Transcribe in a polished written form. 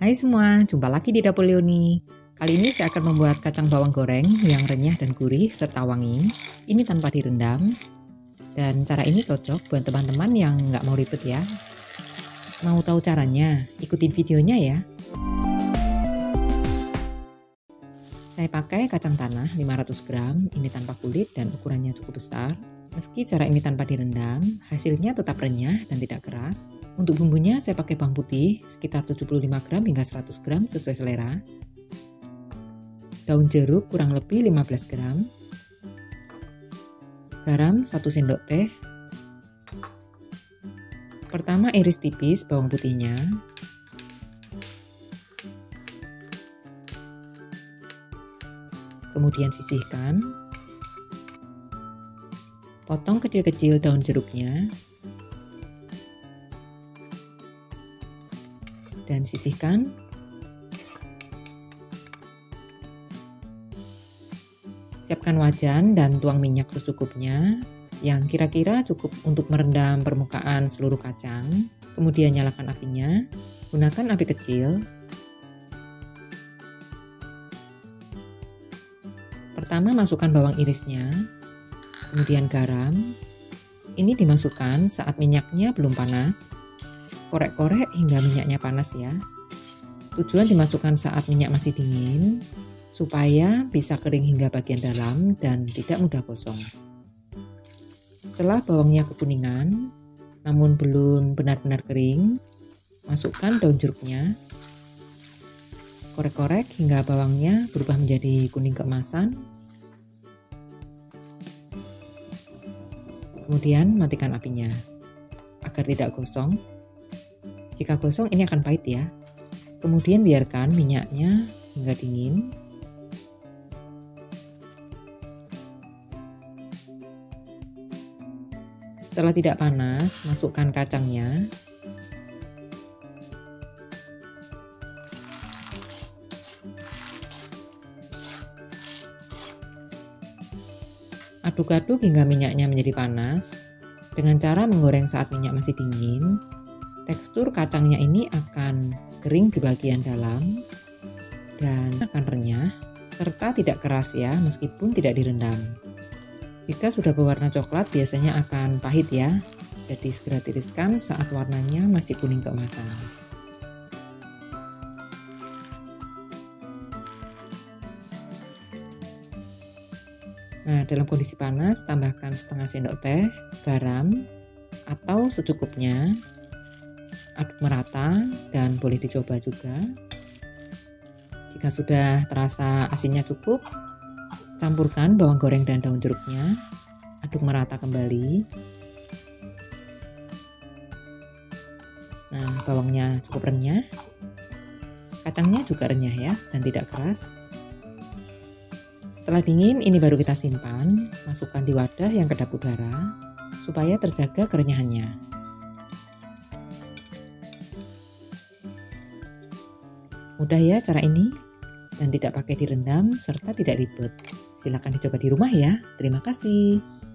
Hai semua, jumpa lagi di Dapur Leoni. Kali ini saya akan membuat kacang bawang goreng yang renyah dan gurih serta wangi. Ini tanpa direndam. Dan cara ini cocok buat teman-teman yang nggak mau ribet ya. Mau tahu caranya? Ikutin videonya ya. Saya pakai kacang tanah 500 gram, ini tanpa kulit dan ukurannya cukup besar. Meski cara ini tanpa direndam, hasilnya tetap renyah dan tidak keras. Untuk bumbunya saya pakai bawang putih, sekitar 75 gram hingga 100 gram sesuai selera. Daun jeruk kurang lebih 15 gram. Garam 1 sendok teh. Pertama iris tipis bawang putihnya. Kemudian sisihkan. Potong kecil-kecil daun jeruknya dan sisihkan. Siapkan wajan dan tuang minyak secukupnya yang kira-kira cukup untuk merendam permukaan seluruh kacang. Kemudian nyalakan apinya, gunakan api kecil. Pertama masukkan bawang irisnya. Kemudian garam, ini dimasukkan saat minyaknya belum panas, korek-korek hingga minyaknya panas ya. Tujuan dimasukkan saat minyak masih dingin, supaya bisa kering hingga bagian dalam dan tidak mudah gosong. Setelah bawangnya kekuningan, namun belum benar-benar kering, masukkan daun jeruknya, korek-korek hingga bawangnya berubah menjadi kuning keemasan. Kemudian matikan apinya agar tidak gosong. Jika gosong ini akan pahit ya. Kemudian biarkan minyaknya hingga dingin. Setelah tidak panas, masukkan kacangnya. Aduk-aduk hingga minyaknya menjadi panas. Dengan cara menggoreng saat minyak masih dingin, tekstur kacangnya ini akan kering di bagian dalam dan akan renyah serta tidak keras ya, meskipun tidak direndam. Jika sudah berwarna coklat biasanya akan pahit ya, jadi segera tiriskan saat warnanya masih kuning keemasan. Nah, dalam kondisi panas, tambahkan setengah sendok teh, garam, atau secukupnya, aduk merata, dan boleh dicoba juga. Jika sudah terasa asinnya cukup, campurkan bawang goreng dan daun jeruknya, aduk merata kembali. Nah, bawangnya cukup renyah, kacangnya juga renyah ya, dan tidak keras. Setelah dingin, ini baru kita simpan, masukkan di wadah yang kedap udara, supaya terjaga kerenyahannya. Mudah ya cara ini, dan tidak pakai direndam serta tidak ribet. Silakan dicoba di rumah ya. Terima kasih.